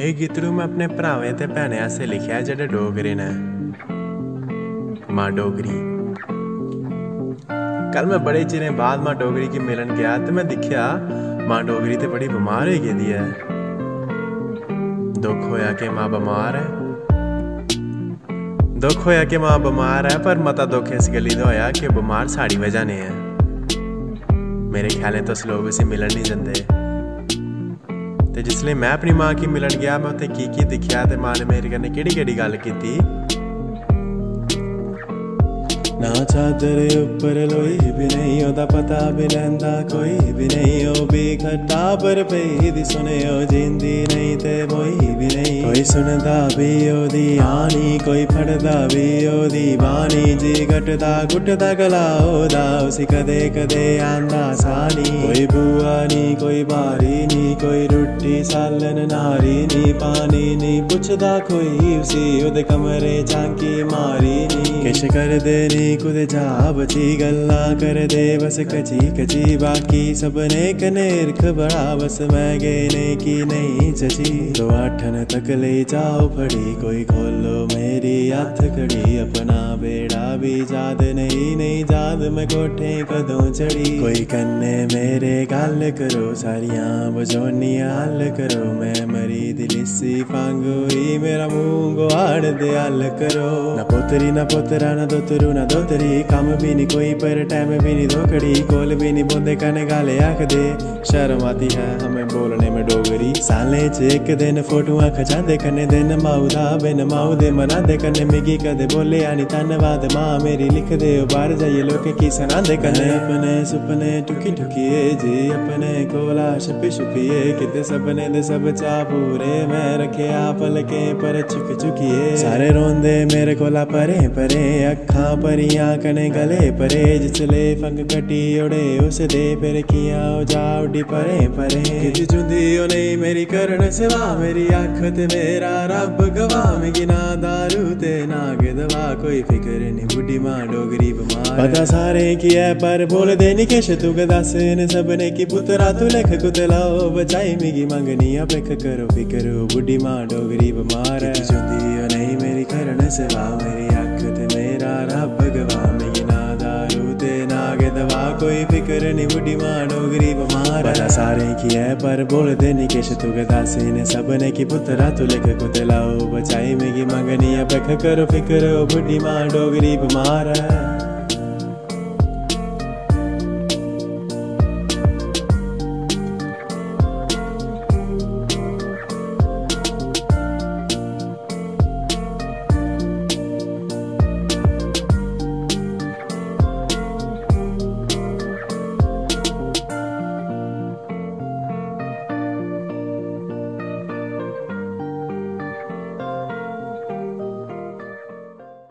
ਇਹ गीतरू मैं अपने भरावें ते भैनें आस्ते लिखिया जेह्ड़े डोगरे ने। मां डोगरी। कल मैं बड़े चिरें बाद मां डोगरी की मिलन गया तो मैं दिखिया मां डोगरी ते बड़ी बीमार हो गेदी है। दुख होया कि मां बीमार है, दुख होया कि मां बीमार है, पर मता दुख इस गली दा होया कि बीमार साड़ी वजह ने है। मेरे ख्यालें तो लोग उसे मिलन नहीं जाते ते जिसले मैं अपनी मां की मिलन गया मैं उत्थे की दिखिया ते मां ने मेरे कन्नै केड़ी-केड़ी गल कीती। ना चादर उपर लोई भी नहीं, ओदा पता भी लैंदा कोई भी नहीं, ओ भी खट्टा पर पई दी सुने ओ जींदी नहीं ते मोई भी नहीं, कोई सुनदा भी ओदी आनी, कोई फड़दा भी ओदी बानी, जी घटदा घुटदा गला ओदा उसी कदे कदे आंदा सानी, कोई बुआ नी कोई बारी नी, कोई रुट्टी सालन नारी नी, पानी नी पुछदा कोई उसी, ओदे कमरे झांकी मारी नी, किश कर दे नी कुदे जा बची गल्ला कर दे बस कची कची, बाकी सबने कने इर्ख बड़ा बस मैं गेने की नहीं चची, तो आठन तक ले जाओ फड़ी कोई खोलो मेरी हाथ कड़ी, अपना बेड़ा भी याद नहीं नहीं याद मैं कोठे कदों चढ़ी, कोई कन्ने मेरे गल करो सारियां बजोनी हाल करो, मैं मरी दिलिसी फांगोई मेरा मुँह गुआड़ दे हाल करो, ना पोतरी ना पोतरा ना दोतरू ना दोतरी, काम भी नहीं कोई पर टाइम भी नहीं धोखड़ी, कोल भी नहीं बोंदे कने गाले आखदे, शर्म आती है हमें बोलने में डोगरी, साले च एक दिन फोटोआं खचांदे कने दिन माऊ दा बिन माऊ दे मनांदे कने, मिगी कदे बोले आनी धन्नवाद मां मेरी लिख दे बाहर जाइए लोकें की सनांदे कने, अपने सुपने ठुकी ठुकिए जी अपने कोला छुपी छुपिए, किते सपने दे सब चा पूरे मैं रखेआ पलके पर चुक चुकिए, सारे रोंदे मेरे कोला परे परे अक्खां पर कने गले परे, जिसले फंग कटी उड़े उस दे फिर किया जाओ डी परे परे, किसी चुंदी ओ नहीं मेरी करण सेवा, मेरी अख ते मेरा रब गवा, मिगी ना दारू ते नाग दवा, कोई फिक्र नहीं बुढ़ी मां डोगरी बीमार, पता सारे की है पर बोल दे नी किश तू दस ने सबने की पुत्रा तू लिख कुतलाओ बचाई मिगी मंगनी अपेख करो फिक्र बुढ़ी मां डोगरी बीमार है, चुंदी ओ नहीं मेरी करण सेवा, मेरी अख ते मेरा रब गवा, मिगी ना दारू ते नाग दवा, कोई फिक्र नहीं बुढ़ी मां डोगरी बीमार, बड़ा सारे की है पर बोलदे नी किश तू दास ने सबने की पुत्रा तू लिख कुतलाओ बचाई मिगी मंगनी अपेख करो फिक्र बुढ़ी मां डोगरी बीमार है।